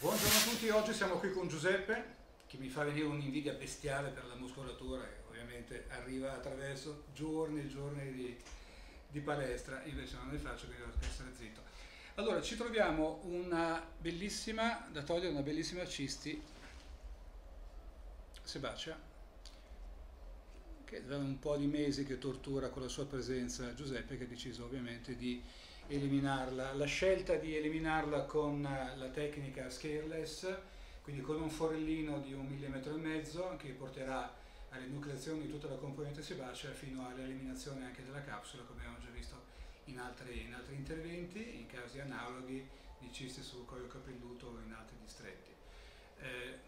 Buongiorno a tutti, oggi siamo qui con Giuseppe, che mi fa venire un'invidia bestiale per la muscolatura, che ovviamente arriva attraverso giorni e giorni di palestra, invece non ne faccio, quindi devo essere zitto. Allora, ci troviamo da togliere una bellissima cisti sebacea, che da un po' di mesi che tortura con la sua presenza Giuseppe, che ha deciso ovviamente di eliminarla. La scelta di eliminarla con la tecnica scareless, quindi con un forellino di 1,5 mm che porterà alle nucleazioni di tutta la componente sebacea fino all'eliminazione anche della capsula, come abbiamo già visto in altri interventi, in casi analoghi di cisti sul collo capelluto o in altri distretti.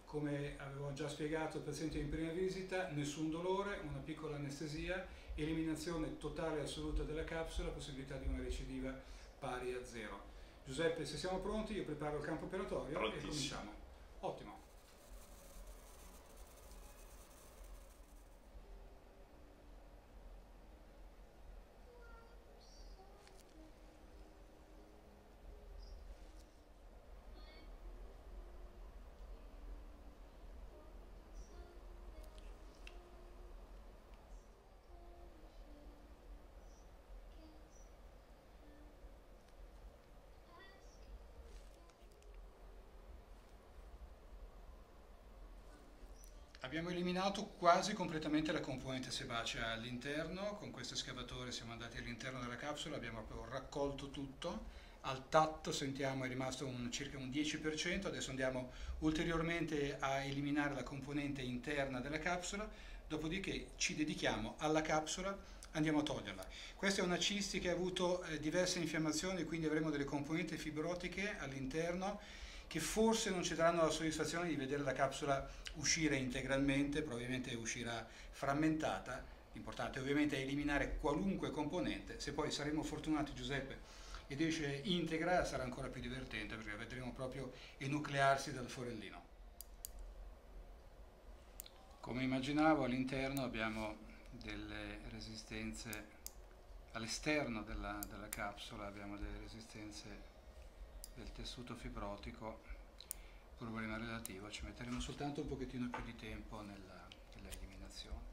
Come avevo già spiegato al paziente in prima visita, nessun dolore, una piccola anestesia, eliminazione totale e assoluta della capsula, possibilità di una recidiva pari a 0. Giuseppe, se siamo pronti, io preparo il campo operatorio. Prontissimo. E cominciamo. Ottimo. Abbiamo eliminato quasi completamente la componente sebacea all'interno. Con questo scavatore siamo andati all'interno della capsula, abbiamo proprio raccolto tutto. Al tatto sentiamo è rimasto circa un 10%, adesso andiamo ulteriormente a eliminare la componente interna della capsula, dopodiché ci dedichiamo alla capsula, andiamo a toglierla. Questa è una cisti che ha avuto diverse infiammazioni, quindi avremo delle componenti fibrotiche all'interno, che forse non ci daranno la soddisfazione di vedere la capsula uscire integralmente, probabilmente uscirà frammentata. L'importante ovviamente è eliminare qualunque componente. Se poi saremo fortunati, Giuseppe, ed esce integra, sarà ancora più divertente, perché vedremo proprio enuclearsi dal forellino. Come immaginavo, all'interno abbiamo delle resistenze, all'esterno della capsula abbiamo delle resistenze del tessuto fibrotico, problema relativo, ci metteremo soltanto un pochettino più di tempo nella eliminazione.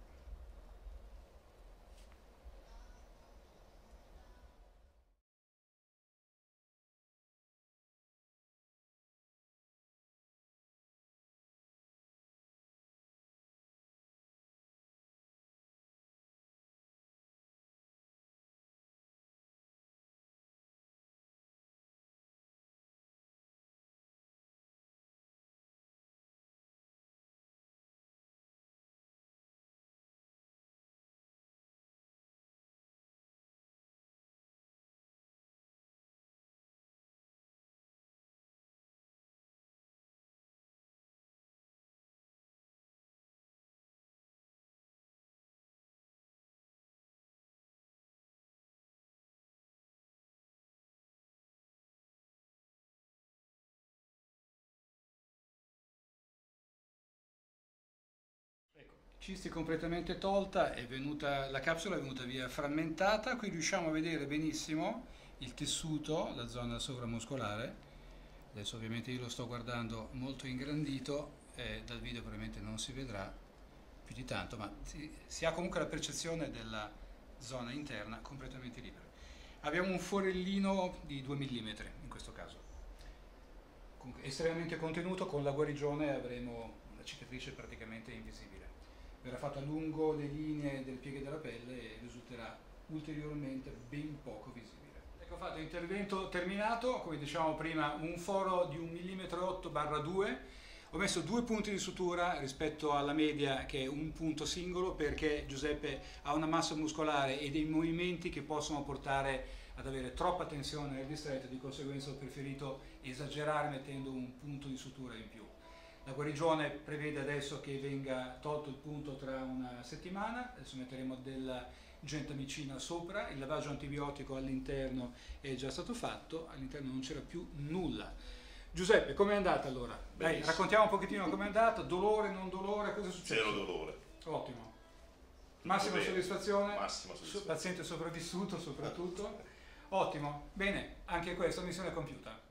Cisti completamente tolta, la capsula è venuta via frammentata. Qui riusciamo a vedere benissimo il tessuto, la zona sovramuscolare. Adesso ovviamente io lo sto guardando molto ingrandito, dal video probabilmente non si vedrà più di tanto, ma si ha comunque la percezione della zona interna completamente libera. Abbiamo un forellino di 2 mm in questo caso, estremamente contenuto. Con la guarigione avremo la cicatrice praticamente invisibile. Verrà fatta lungo le linee del pieghe della pelle e risulterà ulteriormente ben poco visibile. Ecco fatto, intervento terminato. Come dicevamo prima, un foro di 1,8 mm/2. Ho messo 2 punti di sutura rispetto alla media, che è un punto singolo, perché Giuseppe ha una massa muscolare e dei movimenti che possono portare ad avere troppa tensione nel distretto, di conseguenza ho preferito esagerare mettendo un punto di sutura in più. La guarigione prevede adesso che venga tolto il punto tra una settimana, adesso metteremo della gentamicina sopra, il lavaggio antibiotico all'interno è già stato fatto, all'interno non c'era più nulla. Giuseppe, com'è andata allora? Dai, raccontiamo un pochettino com'è andata, dolore, non dolore, cosa è successo? Zero dolore. Ottimo. Massima soddisfazione? Massima soddisfazione. Paziente sopravvissuto soprattutto. Ottimo, bene, anche questa missione compiuta.